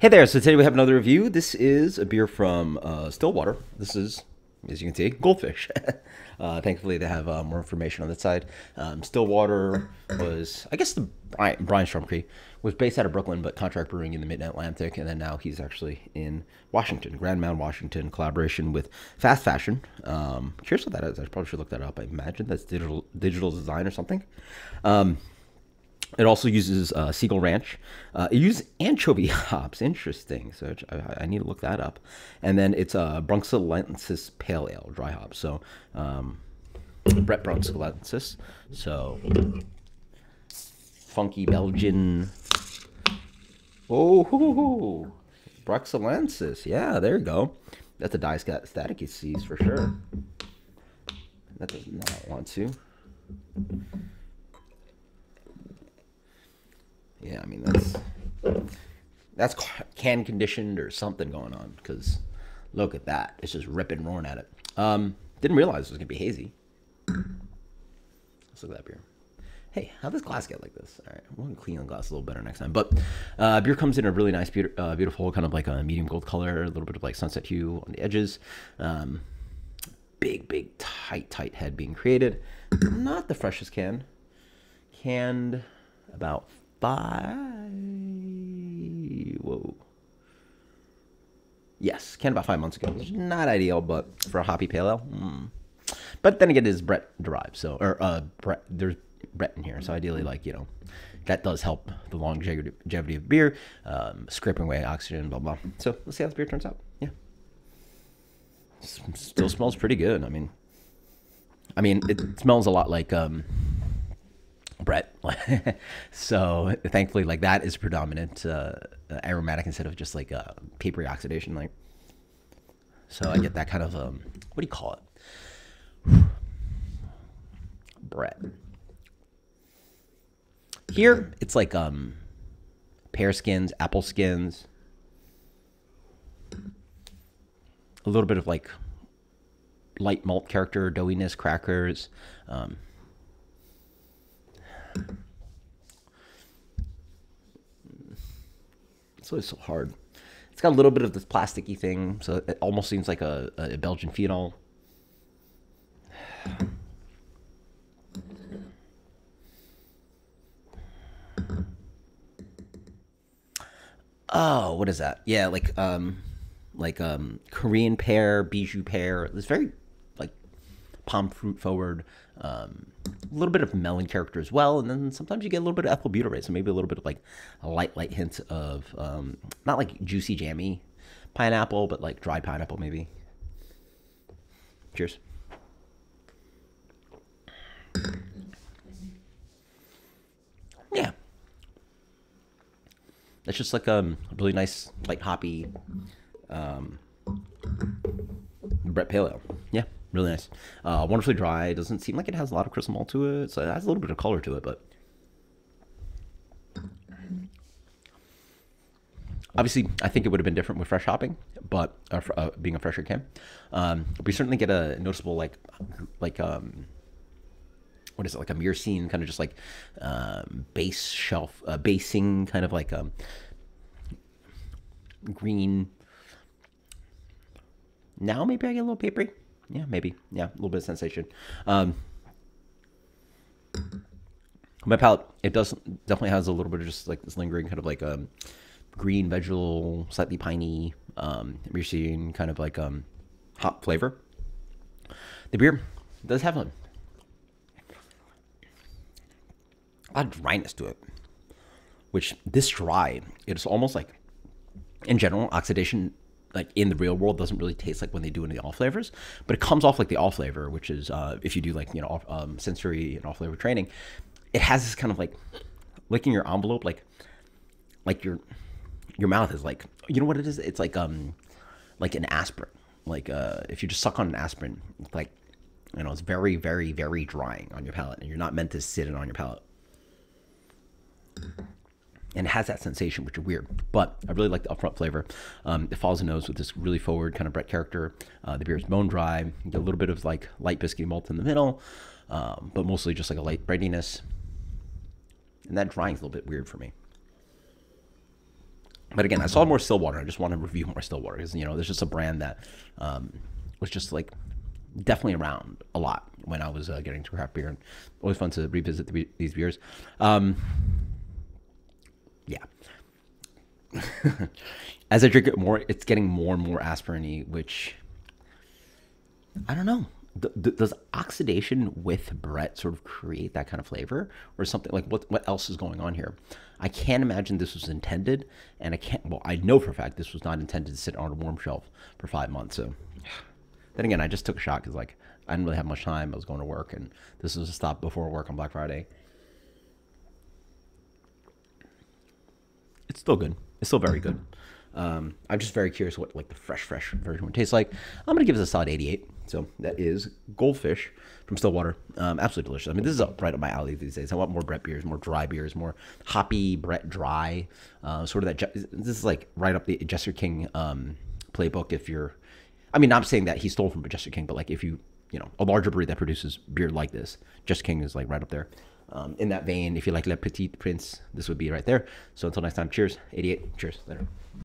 Hey there, so today we have another review. This is a beer from Stillwater. This is, as you can see, Goldfish. Thankfully, they have more information on that side. Stillwater was, I guess, the Brian Strumke was based out of Brooklyn, but contract brewing in the Mid-Atlantic, and then now he's actually in Washington, Grand Mound, Washington, collaboration with Fast Fashion. Curious what that is. I probably should look that up. I imagine that's digital design or something. It also uses Seagull Ranch. It uses anchovy hops. Interesting. So I need to look that up. And then it's Bruxellensis Pale Ale, dry hop. So Brett Bruxellensis. So funky Belgian. Oh, hoo, hoo. Bruxellensis. Yeah, there you go. That's a die static, you see, for sure. That does not want to. Yeah, I mean, that's can conditioned or something going on, because look at that. It's just ripping, roaring at it. Didn't realize it was going to be hazy. Let's look at that beer. Hey, how'd this glass get like this? All right, I'm going to clean the glass a little better next time. But beer comes in a really nice, beautiful, kind of like a medium gold color, a little bit of like sunset hue on the edges. Big, tight head being created. Not the freshest can. Canned about... about 5 months ago. Which is not ideal, but for a hoppy pale ale, But then again, it is Brett derived, so there's Brett in here, so ideally, like, you know, that does help the longevity of beer, scraping away oxygen, blah blah. So let's see how this beer turns out. Yeah, still smells pretty good. I mean, it smells a lot like Brett. So thankfully, like, that is predominant aromatic instead of just like papery oxidation, like, so I get that kind of what do you call it, Brett here. It's like pear skins, apple skins, a little bit of like light malt character, doughiness, crackers. It's always so hard. It's got a little bit of this plasticky thing, so it almost seems like a Belgian phenol. Oh, what is that? Yeah, like Korean pear, bijou pear. It's very like palm fruit forward. A little bit of melon character as well, and then sometimes you get a little bit of ethyl butyrate, so maybe a little bit of like a light hint of not like juicy jammy pineapple, but like dried pineapple maybe. Cheers. Yeah, that's just like a really nice light hoppy Brett Pale Ale. Yeah, really nice. Wonderfully dry. Doesn't seem like it has a lot of crystal malt to it, so it has a little bit of color to it, but obviously I think it would have been different with fresh hopping, but being a fresher can. We certainly get a noticeable what is it, like a myrcene kind of just like base shelf basing kind of like green. Now maybe I get a little papery. Yeah, maybe. Yeah, a little bit of sensation. My palate, it does definitely has a little bit of just like this lingering kind of like green vegetal, slightly piney, you're seeing kind of like hop flavor. The beer does have a lot of dryness to it, which this dry, it's almost like, in general, oxidation, like in the real world, doesn't really taste like when they do in the all flavors, but it comes off like the all flavor, which is if you do like, you know, sensory and all flavor training, it has this kind of like licking your envelope, like your mouth is like, you know what it is? It's like an aspirin. Like if you just suck on an aspirin, like, you know, it's very drying on your palate, and you're not meant to sit it on your palate. And it has that sensation, which is weird, but I really like the upfront flavor. It follows the nose with this really forward kind of Brett character. The beer is bone dry. You get a little bit of like light biscuity malt in the middle, but mostly just like a light breadiness. And that drying is a little bit weird for me. But again, I saw more Stillwater. I just want to review more Stillwater because, you know, there's just a brand that was just like definitely around a lot when I was getting to craft beer, and always fun to revisit these beers. Yeah. As I drink it more, it's getting more and more aspirin-y, which I don't know. Does oxidation with Brett sort of create that kind of flavor or something? Like what else is going on here? I can't imagine this was intended, and I can't, well, I know for a fact this was not intended to sit on a warm shelf for 5 months. So then again, I just took a shot because like I didn't really have much time. I was going to work, and this was a stop before work on Black Friday. It's still good. It's still very good. I'm just very curious what like the fresh version would taste like. I'm going to give this a solid 88. So that is Goldfish from Stillwater. Absolutely delicious. I mean, this is right up my alley these days. I want more Brett beers, more dry beers, more hoppy Brett dry. Sort of that. This is like right up the Jester King playbook. If you're, I mean, I'm saying that he stole from Jester King, but like if you, you know, a larger brewery that produces beer like this, Jester King is like right up there. In that vein, if you like Le Petit Prince, this would be right there. So until next time, cheers. 88. Cheers. Later.